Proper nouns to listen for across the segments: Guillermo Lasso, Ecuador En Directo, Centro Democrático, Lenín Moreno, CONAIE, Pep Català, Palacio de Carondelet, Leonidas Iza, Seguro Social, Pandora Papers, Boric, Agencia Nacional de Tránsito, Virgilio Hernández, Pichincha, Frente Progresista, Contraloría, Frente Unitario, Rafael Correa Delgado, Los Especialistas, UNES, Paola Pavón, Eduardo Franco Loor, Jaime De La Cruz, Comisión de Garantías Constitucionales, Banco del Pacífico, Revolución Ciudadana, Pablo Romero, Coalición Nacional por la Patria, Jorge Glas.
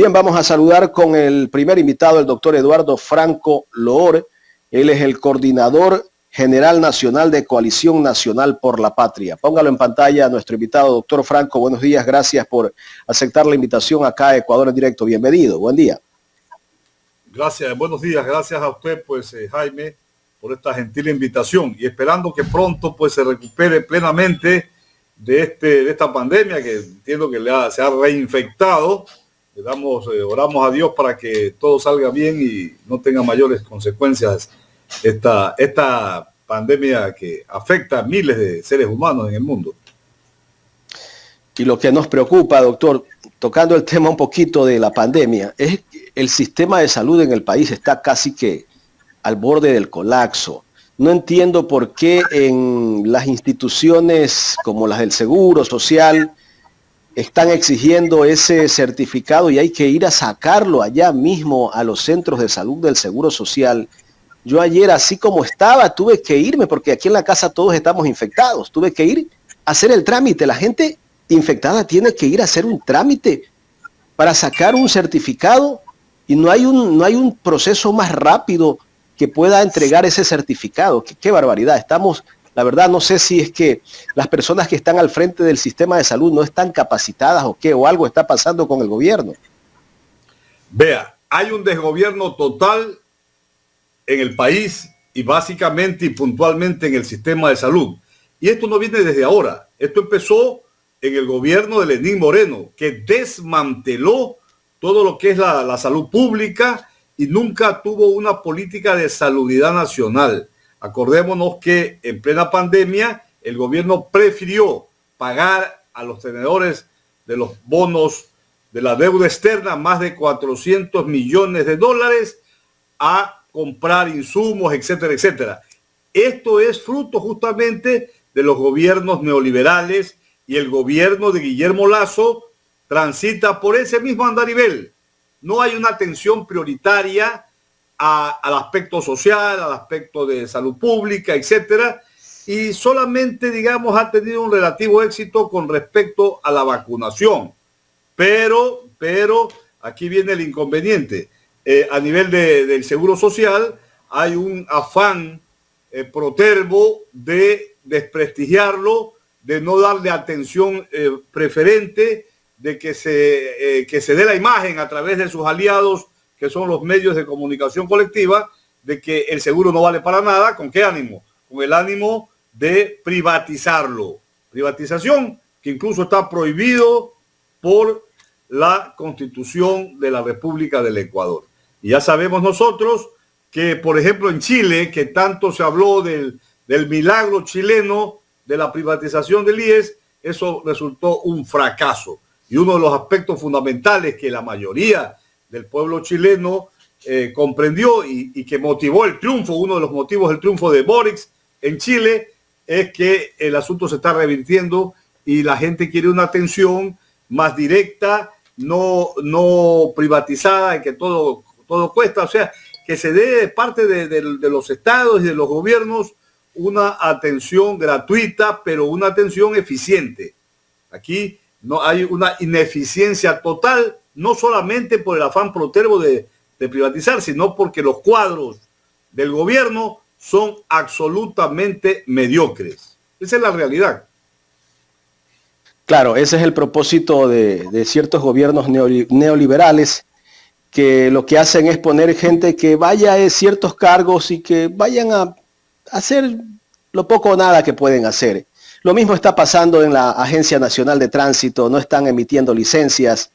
Bien, vamos a saludar con el primer invitado, el doctor Eduardo Franco Loor. Él es el coordinador general nacional de Coalición Nacional por la Patria. Póngalo en pantalla a nuestro invitado, doctor Franco. Buenos días, gracias por aceptar la invitación acá a Ecuador en Directo. Bienvenido, buen día. Gracias, buenos días, gracias a usted, pues Jaime, por esta gentil invitación y esperando que pronto pues se recupere plenamente de esta pandemia que entiendo que se ha reinfectado. Le damos, oramos a Dios para que todo salga bien y no tenga mayores consecuencias esta pandemia que afecta a miles de seres humanos en el mundo. Y lo que nos preocupa, doctor, tocando el tema un poquito de la pandemia, es que el sistema de salud en el país está casi que al borde del colapso. No entiendo por qué en las instituciones como las del Seguro Social están exigiendo ese certificado y hay que ir a sacarlo allá mismo a los centros de salud del Seguro Social. Yo ayer, así como estaba, tuve que irme, porque aquí en la casa todos estamos infectados, tuve que ir a hacer el trámite. La gente infectada tiene que ir a hacer un trámite para sacar un certificado y no hay un proceso más rápido que pueda entregar ese certificado. Qué barbaridad, estamos... La verdad, no sé si es que las personas que están al frente del sistema de salud no están capacitadas o qué, o algo está pasando con el gobierno. Vea, hay un desgobierno total en el país y básicamente y puntualmente en el sistema de salud. Y esto no viene desde ahora. Esto empezó en el gobierno de Lenín Moreno, que desmanteló todo lo que es la salud pública y nunca tuvo una política de salubridad nacional. Acordémonos que en plena pandemia el gobierno prefirió pagar a los tenedores de los bonos de la deuda externa más de 400 millones de dólares a comprar insumos, etcétera, etcétera. Esto es fruto justamente de los gobiernos neoliberales y el gobierno de Guillermo Lasso transita por ese mismo andarivel. No hay una atención prioritaria al aspecto social, al aspecto de salud pública, etcétera, y solamente, digamos, ha tenido un relativo éxito con respecto a la vacunación. Pero aquí viene el inconveniente. A nivel del Seguro Social hay un afán protervo de desprestigiarlo, de no darle atención preferente, de que se dé la imagen a través de sus aliados, que son los medios de comunicación colectiva, de que el seguro no vale para nada. ¿Con qué ánimo? Con el ánimo de privatizarlo. Privatización que incluso está prohibido por la Constitución de la República del Ecuador. Y ya sabemos nosotros que, por ejemplo, en Chile, que tanto se habló del milagro chileno de la privatización del IES, eso resultó un fracaso. Y uno de los aspectos fundamentales que la mayoría del pueblo chileno comprendió y que motivó el triunfo, uno de los motivos del triunfo de Boric en Chile, es que el asunto se está revirtiendo y la gente quiere una atención más directa, no privatizada, en que todo cuesta. O sea, que se dé de parte de los estados y de los gobiernos una atención gratuita, pero una atención eficiente. Aquí no hay una ineficiencia total, no solamente por el afán protervo de privatizar, sino porque los cuadros del gobierno son absolutamente mediocres. Esa es la realidad. Claro, ese es el propósito de ciertos gobiernos neoliberales, que lo que hacen es poner gente que vaya a ciertos cargos y que vayan a hacer lo poco o nada que pueden hacer. Lo mismo está pasando en la Agencia Nacional de Tránsito, no están emitiendo licencias.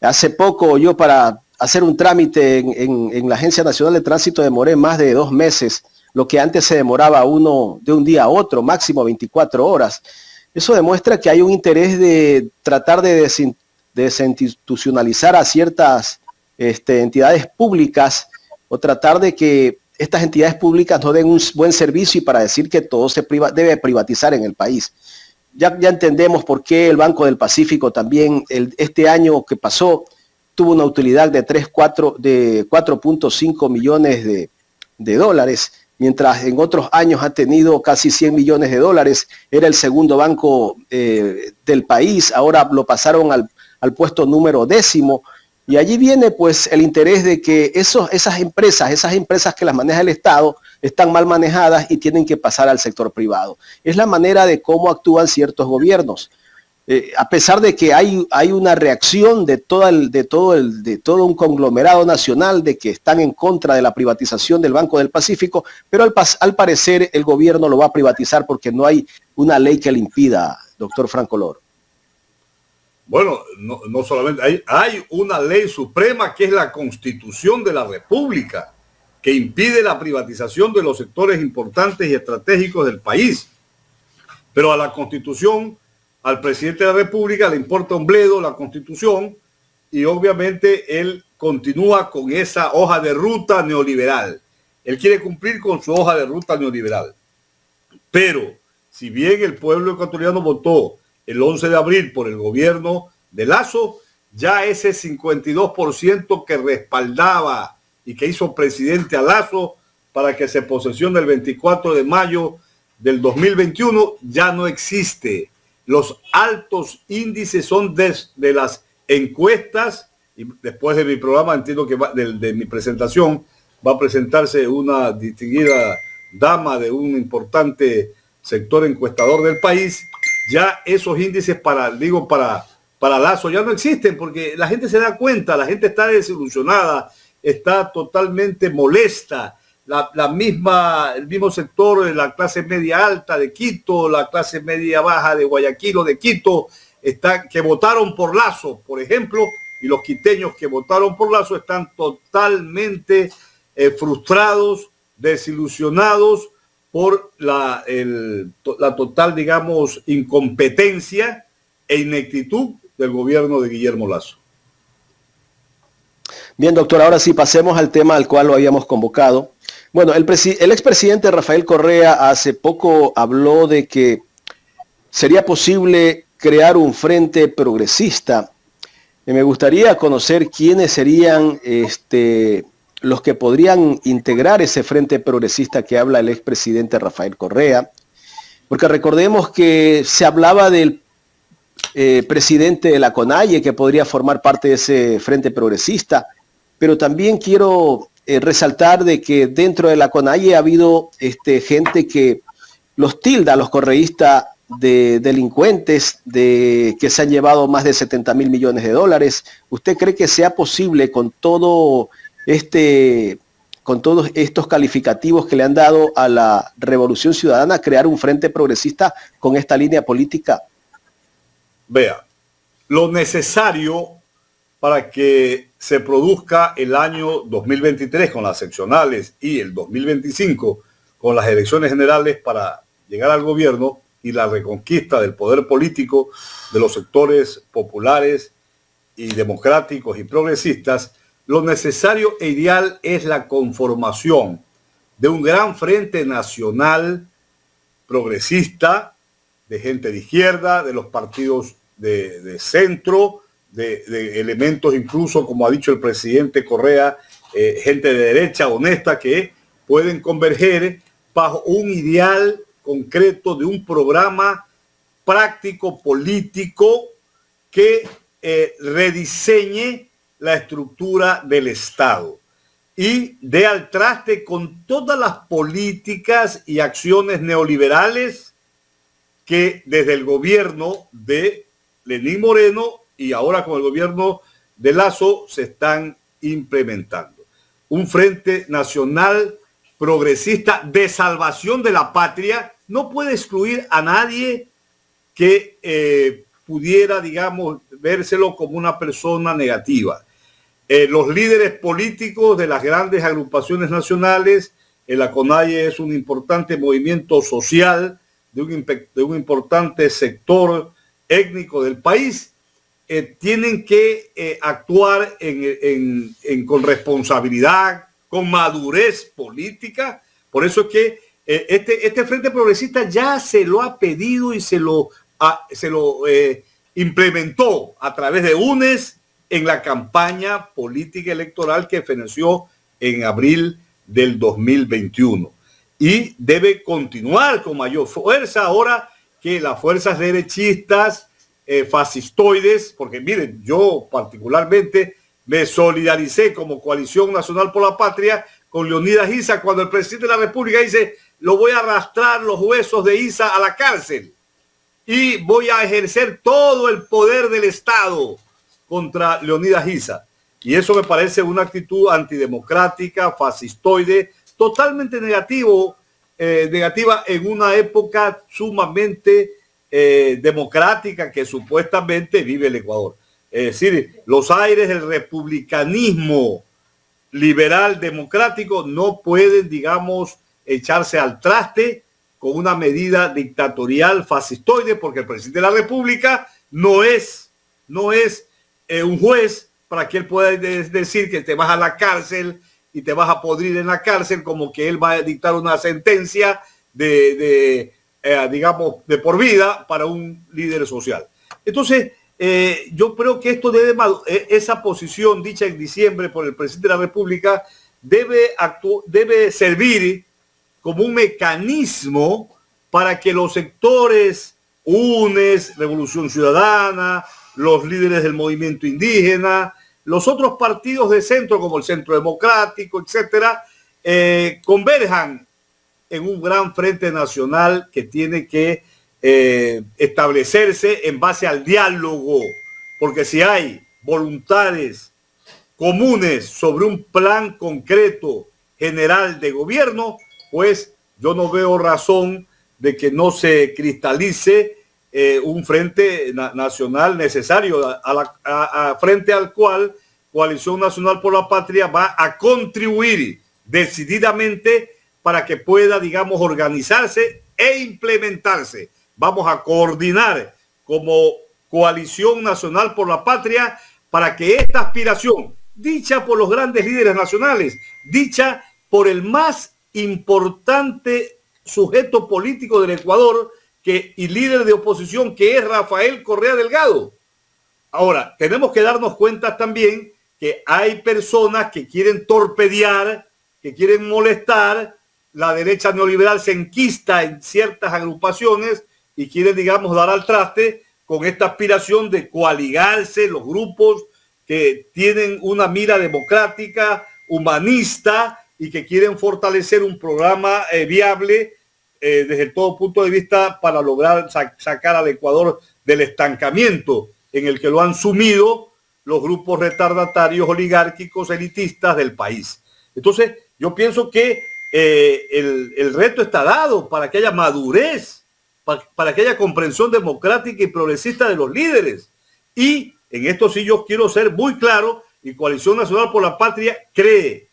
Hace poco yo, para hacer un trámite en la Agencia Nacional de Tránsito, demoré más de 2 meses, lo que antes se demoraba uno de un día a otro, máximo 24 horas. Eso demuestra que hay un interés de tratar de desinstitucionalizar a ciertas entidades públicas, o tratar de que estas entidades públicas no den un buen servicio, y para decir que todo se debe privatizar en el país. Ya entendemos por qué el Banco del Pacífico también este año que pasó tuvo una utilidad de 4.5 millones de dólares, mientras en otros años ha tenido casi 100 millones de dólares. Era el segundo banco del país, ahora lo pasaron al puesto número 10. Y allí viene pues el interés de que esas empresas que las maneja el Estado están mal manejadas y tienen que pasar al sector privado. Es la manera de cómo actúan ciertos gobiernos. A pesar de que hay una reacción de todo un conglomerado nacional de que están en contra de la privatización del Banco del Pacífico, pero al parecer el gobierno lo va a privatizar porque no hay una ley que le impida, doctor Franco Loor. Bueno, no solamente, hay una ley suprema que es la Constitución de la República, que impide la privatización de los sectores importantes y estratégicos del país. Pero a la Constitución... al presidente de la República le importa un bledo la Constitución y obviamente él continúa con esa hoja de ruta neoliberal. Él quiere cumplir con su hoja de ruta neoliberal. Pero si bien el pueblo ecuatoriano votó el 11 de abril por el gobierno de Lasso, ya ese 52% que respaldaba y que hizo presidente a Lasso para que se posesione el 24 de mayo del 2021 ya no existe. Los altos índices son de las encuestas, y después de mi programa, entiendo que de mi presentación, va a presentarse una distinguida dama de un importante sector encuestador del país. Ya esos índices para Lasso ya no existen, porque la gente se da cuenta, la gente está desilusionada, está totalmente molesta. El mismo sector, la clase media alta de Quito, la clase media baja de Guayaquil o de Quito, que votaron por Lasso, por ejemplo, y los quiteños que votaron por Lasso están totalmente frustrados, desilusionados por la total, digamos, incompetencia e ineptitud del gobierno de Guillermo Lasso. Bien, doctor, ahora sí pasemos al tema al cual lo habíamos convocado. Bueno, el expresidente Rafael Correa hace poco habló de que sería posible crear un frente progresista. Me gustaría conocer quiénes serían los que podrían integrar ese frente progresista que habla el expresidente Rafael Correa, porque recordemos que se hablaba del presidente de la CONAIE que podría formar parte de ese frente progresista, pero también quiero... resaltar de que dentro de la CONAIE ha habido gente que los tilda, los correístas, de delincuentes que se han llevado más de 70.000 millones de dólares. ¿Usted cree que sea posible con todos estos calificativos que le han dado a la Revolución Ciudadana crear un frente progresista con esta línea política? Vea, lo necesario para que se produzca el año 2023 con las seccionales y el 2025 con las elecciones generales para llegar al gobierno y la reconquista del poder político de los sectores populares y democráticos y progresistas, lo necesario e ideal es la conformación de un gran frente nacional progresista, de gente de izquierda, de los partidos de centro, de elementos incluso, como ha dicho el presidente Correa, gente de derecha honesta que pueden converger bajo un ideal concreto de un programa práctico político que rediseñe la estructura del Estado y dé al traste con todas las políticas y acciones neoliberales que desde el gobierno de Lenín Moreno y ahora con el gobierno de Lasso se están implementando. Un frente nacional progresista de salvación de la patria no puede excluir a nadie que pudiera, digamos, vérselo como una persona negativa. Los líderes políticos de las grandes agrupaciones nacionales, la CONAIE es un importante movimiento social de un importante sector étnico del país, tienen que actuar con responsabilidad, con madurez política. Por eso es que este Frente Progresista ya se lo ha pedido y se lo implementó a través de UNES en la campaña política electoral que feneció en abril del 2021. Y debe continuar con mayor fuerza ahora que las fuerzas derechistas, fascistoides, porque miren, yo particularmente Me solidaricé como Coalición Nacional por la Patria con Leonidas Iza cuando el presidente de la República dice: lo voy a arrastrar los huesos de Iza a la cárcel y voy a ejercer todo el poder del Estado contra Leonidas Iza. Y eso me parece una actitud antidemocrática, fascistoide, totalmente negativa en una época sumamente democrática que supuestamente vive el Ecuador. Es decir, los aires del republicanismo liberal democrático no pueden, digamos, echarse al traste con una medida dictatorial fascistoide, porque el presidente de la República no es un juez para que él pueda decir que te vas a la cárcel y te vas a podrir en la cárcel, como que él va a dictar una sentencia digamos, de por vida para un líder social. Entonces, yo creo que esto debe, esa posición dicha en diciembre por el presidente de la República debe servir como un mecanismo para que los sectores UNES, Revolución Ciudadana, los líderes del movimiento indígena, los otros partidos de centro como el Centro Democrático, etcétera, converjan en un gran frente nacional que tiene que establecerse en base al diálogo, porque si hay voluntades comunes sobre un plan concreto general de gobierno, pues yo no veo razón de que no se cristalice un frente nacional necesario frente al cual Coalición Nacional por la Patria va a contribuir decididamente para que pueda, digamos, organizarse e implementarse. Vamos a coordinar como Coalición Nacional por la Patria para que esta aspiración, dicha por los grandes líderes nacionales, dicha por el más importante sujeto político del Ecuador y líder de oposición, que es Rafael Correa Delgado. Ahora, tenemos que darnos cuenta también que hay personas que quieren torpedear, que quieren molestar. La derecha neoliberal se enquista en ciertas agrupaciones y quiere, digamos, dar al traste con esta aspiración de coaligarse los grupos que tienen una mira democrática, humanista, y que quieren fortalecer un programa viable desde todo punto de vista para lograr sacar al Ecuador del estancamiento en el que lo han sumido los grupos retardatarios, oligárquicos, elitistas del país. Entonces, yo pienso que el reto está dado para que haya madurez, para que haya comprensión democrática y progresista de los líderes. Y en esto sí yo quiero ser muy claro, y Coalición Nacional por la Patria cree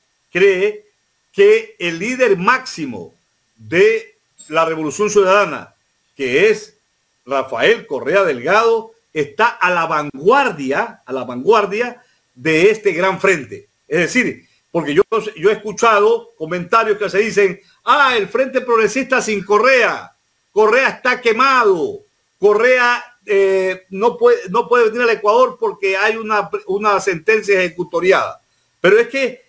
que el líder máximo de la Revolución Ciudadana, que es Rafael Correa Delgado, está a la vanguardia de este gran frente. Es decir, porque yo he escuchado comentarios que se dicen: ah, el Frente Progresista sin Correa, Correa está quemado, Correa no puede venir al Ecuador porque hay una sentencia ejecutoriada. Pero es que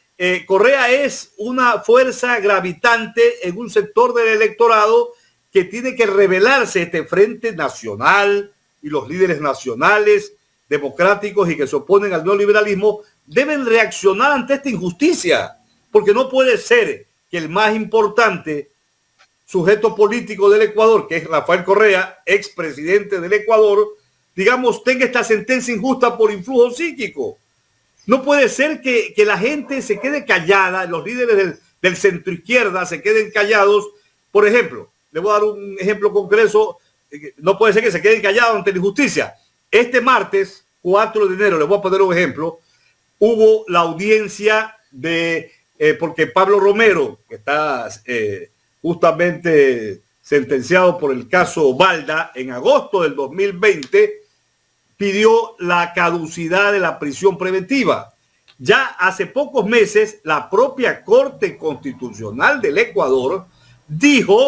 Correa es una fuerza gravitante en un sector del electorado que tiene que rebelarse este frente nacional, y los líderes nacionales democráticos y que se oponen al neoliberalismo deben reaccionar ante esta injusticia, porque no puede ser que el más importante sujeto político del Ecuador, que es Rafael Correa, expresidente del Ecuador, digamos, tenga esta sentencia injusta por influjo psíquico. No puede ser que la gente se quede callada, los líderes del centro izquierda se queden callados. Por ejemplo, le voy a dar un ejemplo concreto. No puede ser que se queden callados ante la injusticia. Este martes 4 de enero, le voy a poner un ejemplo, hubo la audiencia porque Pablo Romero, que está justamente sentenciado por el caso Balda en agosto del 2020, pidió la caducidad de la prisión preventiva. Ya hace pocos meses la propia Corte Constitucional del Ecuador dijo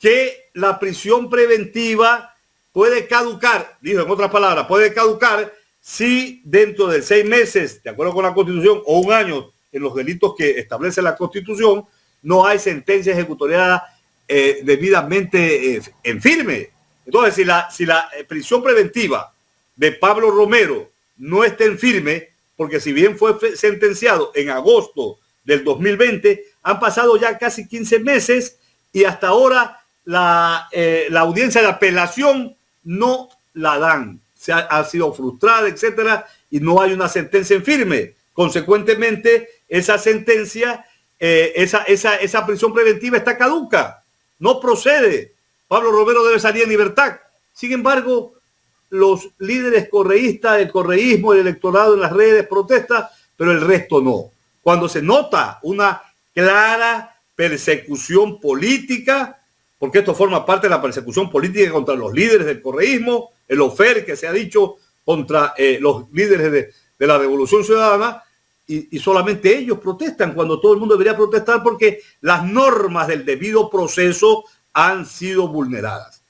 que la prisión preventiva puede caducar, dijo en otras palabras, puede caducar si dentro de 6 meses, de acuerdo con la Constitución, o 1 año en los delitos que establece la Constitución, no hay sentencia ejecutoriada debidamente en firme. Entonces, si la prisión preventiva de Pablo Romero no está en firme, porque si bien fue sentenciado en agosto del 2020, han pasado ya casi 15 meses y hasta ahora la audiencia de apelación no la dan. Ha sido frustrada, etcétera, y no hay una sentencia en firme. Consecuentemente, esa sentencia, esa prisión preventiva está caduca, no procede. Pablo Romero debe salir en libertad. Sin embargo, los líderes correístas, el correísmo, el electorado en las redes protesta, pero el resto no. Cuando se nota una clara persecución política, porque esto forma parte de la persecución política contra los líderes del correísmo, el ofer que se ha dicho contra los líderes de la Revolución Ciudadana, y solamente ellos protestan cuando todo el mundo debería protestar porque las normas del debido proceso han sido vulneradas.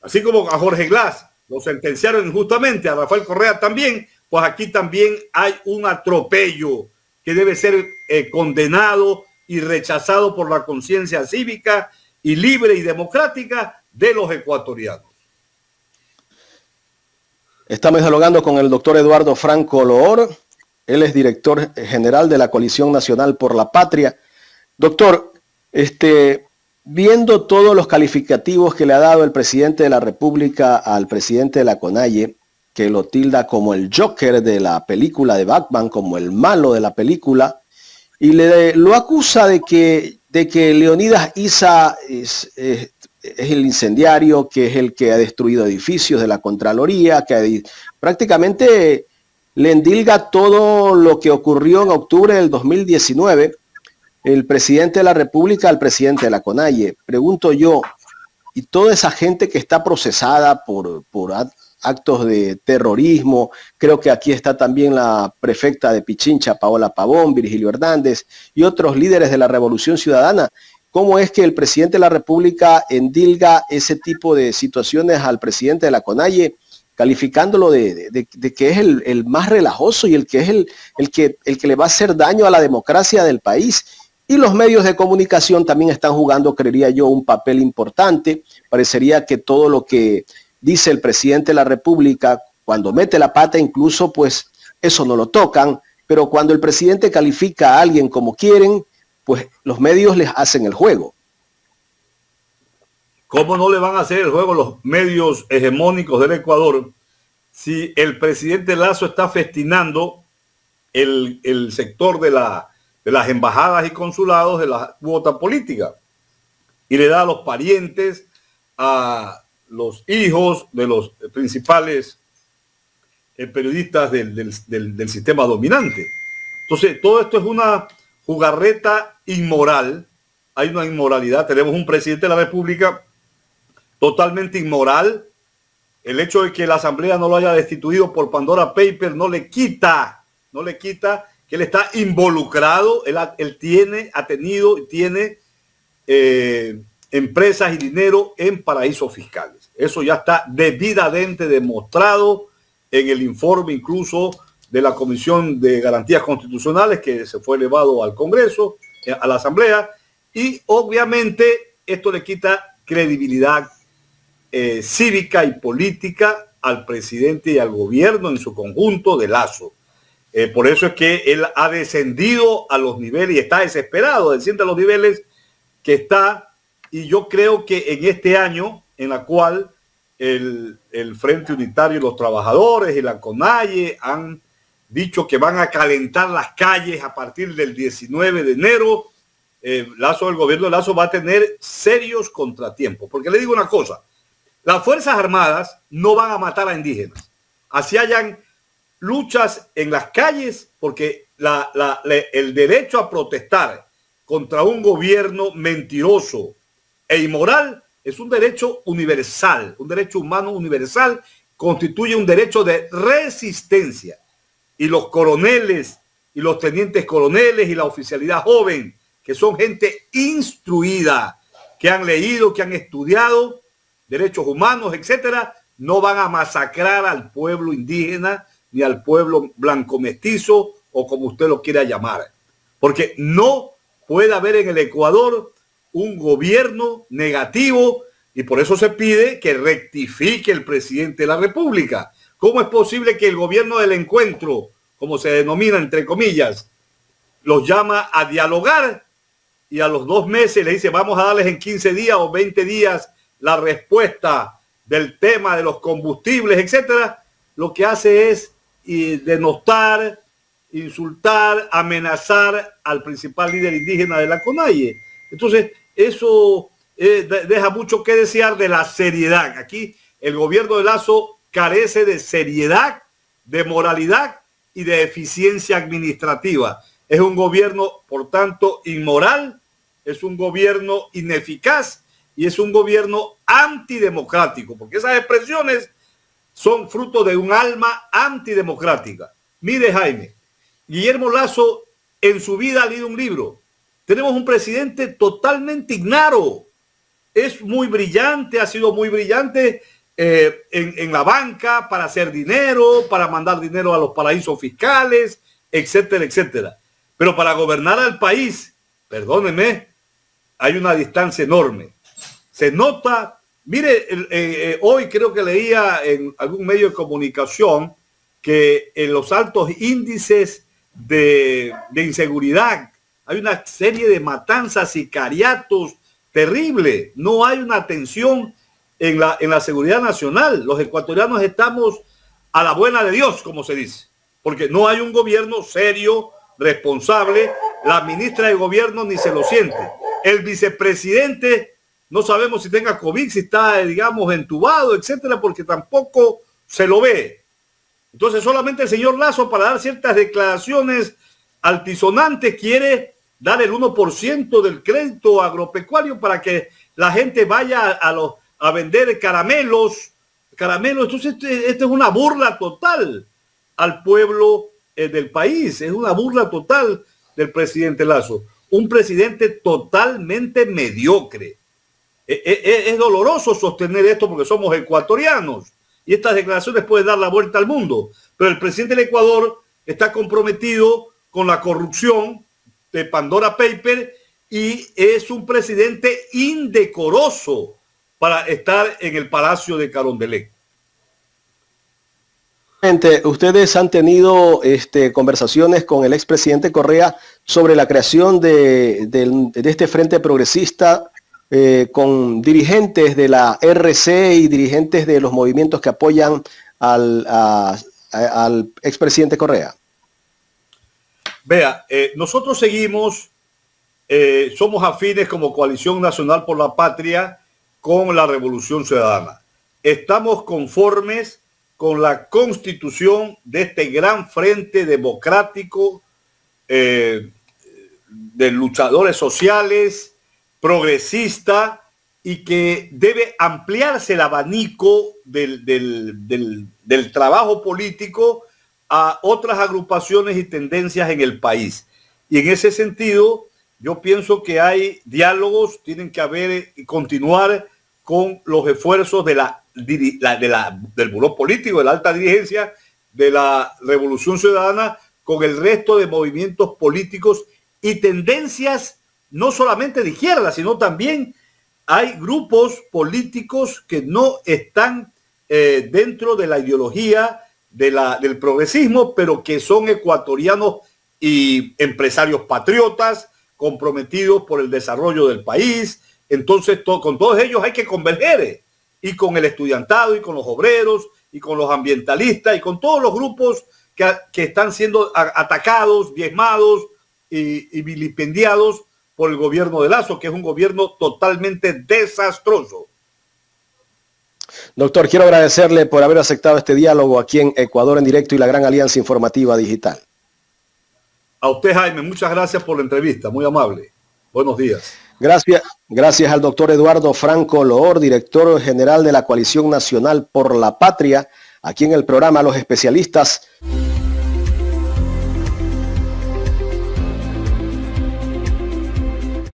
Así como a Jorge Glas lo sentenciaron injustamente, a Rafael Correa también, pues aquí también hay un atropello que debe ser condenado y rechazado por la conciencia cívica y libre y democrática de los ecuatorianos. Estamos dialogando con el doctor Eduardo Franco Loor. Él es director general de la Coalición Nacional por la Patria. Doctor, viendo todos los calificativos que le ha dado el presidente de la República al presidente de la CONAIE, que lo tilda como el Joker de la película de Batman, como el malo de la película, y lo acusa de que Leonidas Iza es el incendiario, que es el que ha destruido edificios de la Contraloría, que prácticamente le endilga todo lo que ocurrió en octubre del 2019, el presidente de la República al presidente de la CONAIE. Pregunto yo, y toda esa gente que está procesada por actos de terrorismo, creo que aquí está también la prefecta de Pichincha, Paola Pavón, Virgilio Hernández y otros líderes de la Revolución Ciudadana. ¿Cómo es que el presidente de la República endilga ese tipo de situaciones al presidente de la CONAIE, calificándolo de que es el más relajoso y el que le va a hacer daño a la democracia del país? Y los medios de comunicación también están jugando, creería yo, un papel importante. Parecería que todo lo que dice el presidente de la República, cuando mete la pata incluso, pues eso no lo tocan, pero cuando el presidente califica a alguien como quieren, pues los medios les hacen el juego. ¿Cómo no le van a hacer el juego los medios hegemónicos del Ecuador si el presidente Lasso está festinando el sector de las embajadas y consulados de la cuota política y le da a los parientes, a los hijos de los principales periodistas del sistema dominante? Entonces, todo esto es una jugarreta inmoral. Hay una inmoralidad. Tenemos un presidente de la República totalmente inmoral. El hecho de que la Asamblea no lo haya destituido por Pandora Papers no le quita que él está involucrado. Él ha tenido y tiene empresas y dinero en paraísos fiscales. Eso ya está debidamente demostrado en el informe incluso de la Comisión de Garantías Constitucionales que se fue elevado al Congreso, a la Asamblea, y obviamente esto le quita credibilidad cívica y política al presidente y al gobierno en su conjunto de Lasso. Por eso es que él ha descendido a los niveles y está desesperado, desciende a los niveles que está. Y yo creo que en este año en la cual el Frente Unitario y los trabajadores y la CONAIE han dicho que van a calentar las calles a partir del 19 de enero, el gobierno de Lasso va a tener serios contratiempos. Porque le digo una cosa, las Fuerzas Armadas no van a matar a indígenas. Así hayan luchas en las calles, porque el derecho a protestar contra un gobierno mentiroso e inmoral es un derecho universal, un derecho humano universal, constituye un derecho de resistencia. Y los coroneles y los tenientes coroneles y la oficialidad joven, que son gente instruida, que han leído, que han estudiado derechos humanos, etcétera, no van a masacrar al pueblo indígena ni al pueblo blanco mestizo o como usted lo quiera llamar, porque no puede haber en el Ecuador un gobierno negativo, y por eso se pide que rectifique el presidente de la República. ¿Cómo es posible que el gobierno del encuentro como se denomina, entre comillas, los llama a dialogar y a los 2 meses le dice vamos a darles en 15 días o 20 días la respuesta del tema de los combustibles, etcétera, lo que hace es denostar, insultar, amenazar al principal líder indígena de la CONAIE. Entonces, eso deja mucho que desear de la seriedad. Aquí el gobierno de Lasso carece de seriedad, de moralidad y de eficiencia administrativa. Es un gobierno, por tanto, inmoral, es un gobierno ineficaz y es un gobierno antidemocrático, porque esas expresiones son fruto de un alma antidemocrática. Mire, Jaime, Guillermo Lasso en su vida ha leído un libro. Tenemos un presidente totalmente ignaro. Es muy brillante, ha sido muy brillante en la banca para hacer dinero, para mandar dinero a los paraísos fiscales, etcétera, etcétera. Pero para gobernar al país, perdónenme, hay una distancia enorme. Se nota, mire, hoy creo que leía en algún medio de comunicación que en los altos índices de inseguridad hay una serie de matanzas, sicariatos, terrible. No hay una tensión en la seguridad nacional. Los ecuatorianos estamos a la buena de Dios, como se dice, porque no hay un gobierno serio, responsable. La ministra de gobierno ni se lo siente. El vicepresidente no sabemos si tenga COVID, si está, digamos, entubado, etcétera, porque tampoco se lo ve. Entonces solamente el señor Lasso, para dar ciertas declaraciones altisonantes, quiere dar el 1% del crédito agropecuario para que la gente vaya a vender caramelos. Entonces esto es una burla total al pueblo del país. Es una burla total del presidente Lasso. Un presidente totalmente mediocre. Es doloroso sostener esto porque somos ecuatorianos y estas declaraciones pueden dar la vuelta al mundo, pero el presidente del Ecuador está comprometido con la corrupción de Pandora Papers y es un presidente indecoroso para estar en el Palacio de Carondelet. Ustedes han tenido conversaciones con el expresidente Correa sobre la creación de este Frente Progresista, con dirigentes de la RC y dirigentes de los movimientos que apoyan al expresidente Correa. Vea, nosotros seguimos, somos afines como Coalición Nacional por la Patria con la Revolución Ciudadana. Estamos conformes con la constitución de este gran frente democrático de luchadores sociales, progresista, y que debe ampliarse el abanico del trabajo político a otras agrupaciones y tendencias en el país. Y en ese sentido, yo pienso que hay diálogos, tienen que haber y continuar con los esfuerzos del buró político, de la alta dirigencia, de la Revolución Ciudadana, con el resto de movimientos políticos y tendencias no solamente de izquierda, sino también hay grupos políticos que no están dentro de la ideología del progresismo, pero que son ecuatorianos y empresarios patriotas comprometidos por el desarrollo del país. Entonces, con todos ellos hay que converger, y con el estudiantado, y con los obreros, y con los ambientalistas, y con todos los grupos que están siendo atacados, diezmados y vilipendiados por el gobierno de Lasso, que es un gobierno totalmente desastroso. Doctor, quiero agradecerle por haber aceptado este diálogo aquí en Ecuador en Directo y la Gran Alianza Informativa Digital. A usted, Jaime, muchas gracias por la entrevista, muy amable. Buenos días. Gracias al doctor Eduardo Franco Loor, director general de la Coalición Nacional por la Patria, aquí en el programa Los Especialistas.